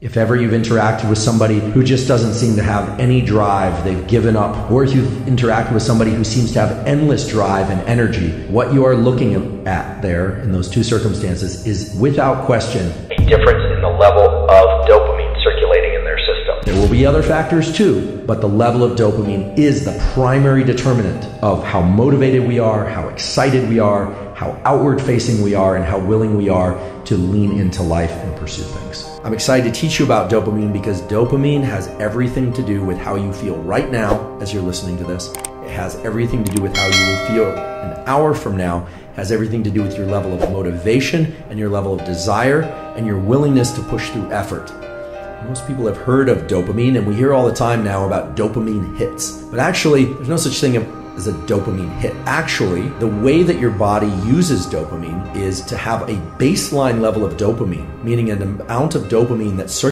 If ever you've interacted with somebody who just doesn't seem to have any drive, they've given up, or if you've interacted with somebody who seems to have endless drive and energy, what you are looking at there in those two circumstances is without question a difference in the level of dopamine circulating in their system. There will be other factors too, but the level of dopamine is the primary determinant of how motivated we are, how excited we are, how outward-facing we are, and how willing we are to lean into life and pursue things. I'm excited to teach you about dopamine because dopamine has everything to do with how you feel right now as you're listening to this. It has everything to do with how you will feel an hour from now. It has everything to do with your level of motivation and your level of desire and your willingness to push through effort. Most people have heard of dopamine, and we hear all the time now about dopamine hits. But actually, there's no such thing as a dopamine hit. Actually, the way that your body uses dopamine is to have a baseline level of dopamine, meaning an amount of dopamine that circulates